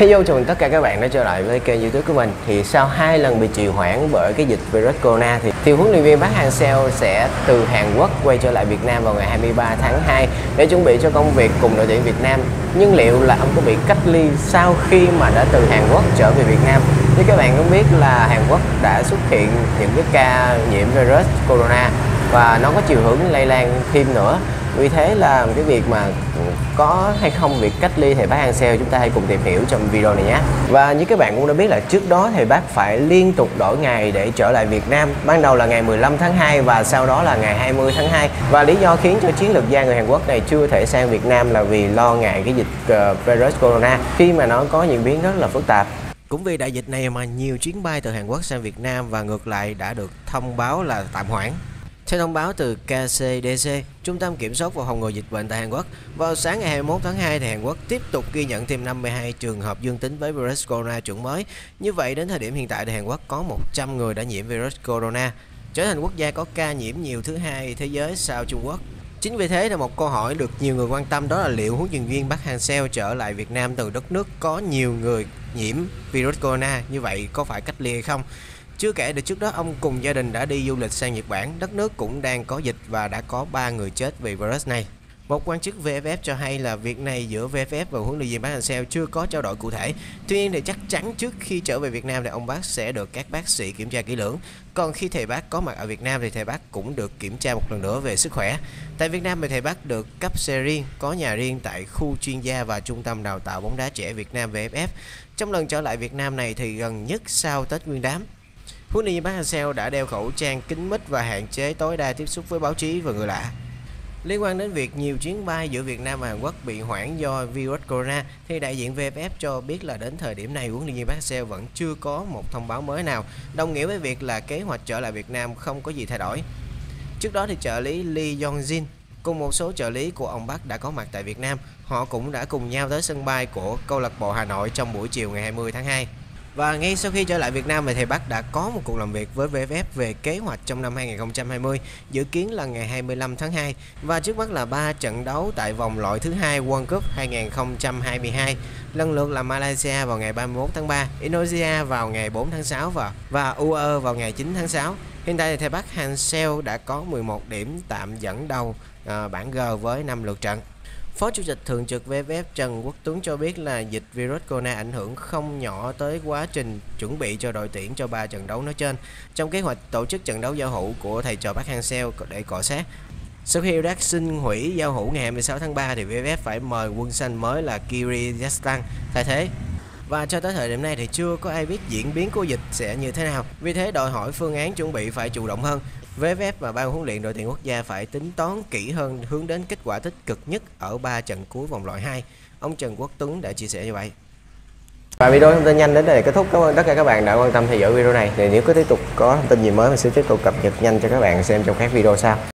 Hello, chào mừng tất cả các bạn đã trở lại với kênh YouTube của mình. Thì sau 2 lần bị trì hoãn bởi cái dịch virus corona thì huấn luyện viên Park Hang-seo sẽ từ Hàn Quốc quay trở lại Việt Nam vào ngày 23 tháng 2 để chuẩn bị cho công việc cùng đội tuyển Việt Nam. Nhưng liệu là ông có bị cách ly sau khi mà đã từ Hàn Quốc trở về Việt Nam? Như các bạn cũng biết là Hàn Quốc đã xuất hiện những cái ca nhiễm virus corona và nó có chiều hướng lây lan thêm nữa. Vì thế là cái việc mà có hay không việc cách ly thầy Park Hang-seo chúng ta hãy cùng tìm hiểu trong video này nhé. Và như các bạn cũng đã biết là trước đó thầy Park phải liên tục đổi ngày để trở lại Việt Nam. Ban đầu là ngày 15 tháng 2 và sau đó là ngày 20 tháng 2. Và lý do khiến cho chiến lược gia người Hàn Quốc này chưa thể sang Việt Nam là vì lo ngại cái dịch virus corona khi mà nó có diễn biến rất là phức tạp. Cũng vì đại dịch này mà nhiều chuyến bay từ Hàn Quốc sang Việt Nam và ngược lại đã được thông báo là tạm hoãn. Theo thông báo từ KCDC, Trung tâm Kiểm soát và Phòng ngừa Dịch bệnh tại Hàn Quốc, vào sáng ngày 21 tháng 2 thì Hàn Quốc tiếp tục ghi nhận thêm 52 trường hợp dương tính với virus corona chủng mới. Như vậy đến thời điểm hiện tại thì Hàn Quốc có 100 người đã nhiễm virus corona, trở thành quốc gia có ca nhiễm nhiều thứ hai thế giới sau Trung Quốc. Chính vì thế là một câu hỏi được nhiều người quan tâm, đó là liệu huấn luyện viên Park Hang-seo trở lại Việt Nam từ đất nước có nhiều người nhiễm virus corona như vậy có phải cách ly hay không? Chưa kể được trước đó ông cùng gia đình đã đi du lịch sang Nhật Bản, đất nước cũng đang có dịch và đã có 3 người chết vì virus này. Một quan chức VFF cho hay là việc này giữa VFF và huấn luyện viên Park Hang-seo chưa có trao đổi cụ thể. Tuy nhiên thì chắc chắn trước khi trở về Việt Nam thì ông Park sẽ được các bác sĩ kiểm tra kỹ lưỡng. Còn khi thầy Park có mặt ở Việt Nam thì thầy Park cũng được kiểm tra một lần nữa về sức khỏe. Tại Việt Nam thì thầy Park được cấp xe riêng, có nhà riêng tại khu chuyên gia và trung tâm đào tạo bóng đá trẻ Việt Nam VFF. Trong lần trở lại Việt Nam này thì gần nhất sau Tết Nguyên Đán, huấn luyện viên Park Hang-seo đã đeo khẩu trang, kính mít và hạn chế tối đa tiếp xúc với báo chí và người lạ. Liên quan đến việc nhiều chuyến bay giữa Việt Nam và Hàn Quốc bị hoãn do virus corona thì đại diện VFF cho biết là đến thời điểm này huấn luyện viên Park Hang-seo vẫn chưa có một thông báo mới nào, đồng nghĩa với việc là kế hoạch trở lại Việt Nam không có gì thay đổi. Trước đó thì trợ lý Lee Jong-jin cùng một số trợ lý của ông Park đã có mặt tại Việt Nam. Họ cũng đã cùng nhau tới sân bay của câu lạc bộ Hà Nội trong buổi chiều ngày 20 tháng 2. Và ngay sau khi trở lại Việt Nam thì thầy Park đã có một cuộc làm việc với VFF về kế hoạch trong năm 2020, dự kiến là ngày 25 tháng 2 và trước mắt là 3 trận đấu tại vòng loại thứ 2 World Cup 2022, lần lượt là Malaysia vào ngày 31 tháng 3, Indonesia vào ngày 4 tháng 6 và UAE vào ngày 9 tháng 6. Hiện tại thì thầy Park Hang-seo đã có 11 điểm tạm dẫn đầu bảng G với 5 lượt trận. Phó Chủ tịch Thường trực VFF Trần Quốc Tuấn cho biết là dịch virus corona ảnh hưởng không nhỏ tới quá trình chuẩn bị cho đội tuyển cho 3 trận đấu nói trên. Trong kế hoạch tổ chức trận đấu giao hữu của thầy trò Park Hang-seo để cọ sát. Sau khi Iraq xin hủy giao hữu ngày 26 tháng 3 thì VFF phải mời quân xanh mới là Kyrgyzstan thay thế. Và cho tới thời điểm này thì chưa có ai biết diễn biến của dịch sẽ như thế nào. Vì thế đòi hỏi phương án chuẩn bị phải chủ động hơn. VFF và ban huấn luyện đội tuyển quốc gia phải tính toán kỹ hơn hướng đến kết quả tích cực nhất ở 3 trận cuối vòng loại 2. Ông Trần Quốc Tuấn đã chia sẻ như vậy. Và video thông tin nhanh đến đây là kết thúc. Cảm ơn tất cả các bạn đã quan tâm theo dõi video này. Nếu có tiếp tục có thông tin gì mới mình sẽ tiếp tục cập nhật nhanh cho các bạn xem trong các video sau.